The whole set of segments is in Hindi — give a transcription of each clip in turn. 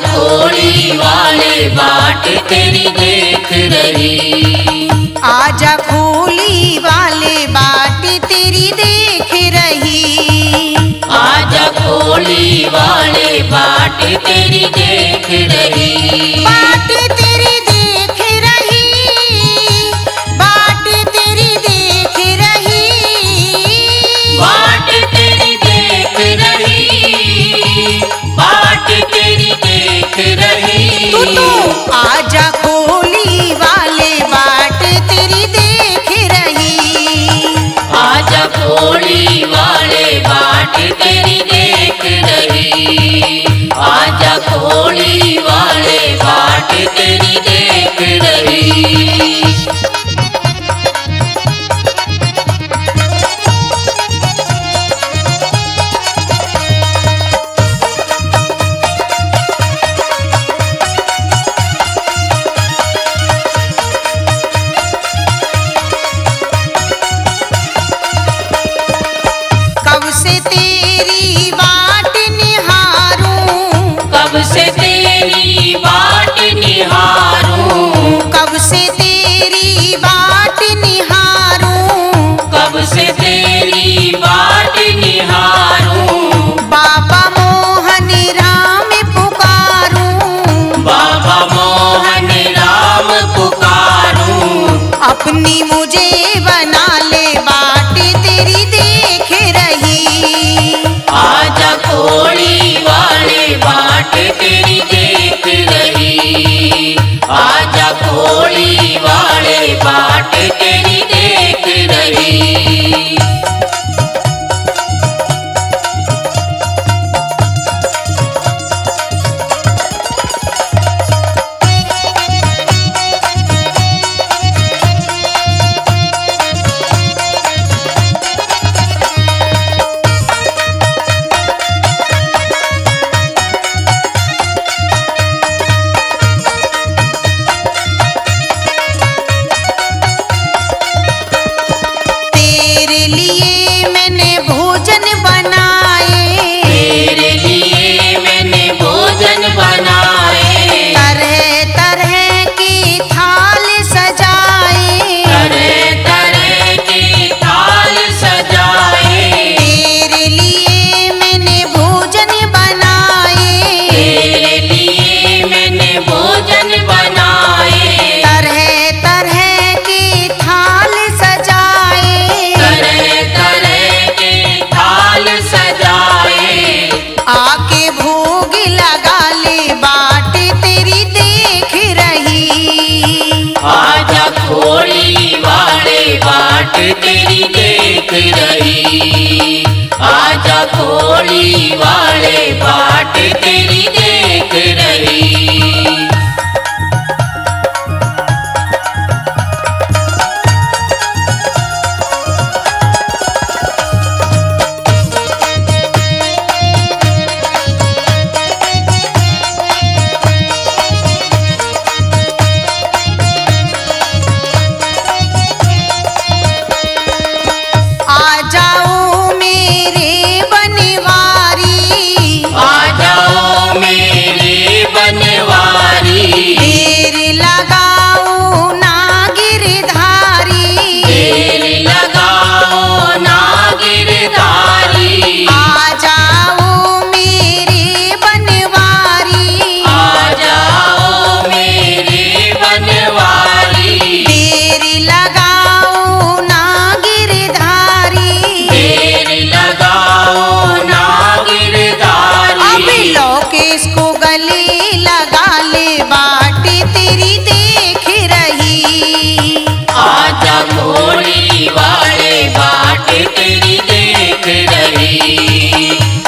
खोड़ी वाले बाट तेरी देख रही, आजा खोली वाले बाट तेरी देख रही, आजा खोली वाले बाट तेरी देख रही, बाट तेरी देख रही, बाट तेरी देख रही, बाट तेरी देख रही, बाट तेरी देख रही, तू तो आजा खोली वाले बाट तेरी देख रही, आजा खोली वाले बाट तेरी देख रही, आजा खोली वाले बाट तेरी देख रही।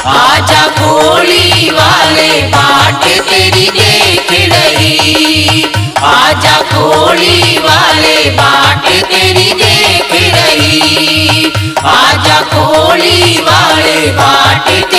आजा खोली वाले बाट तेरी देख रही, आजा खोली वाले बाट।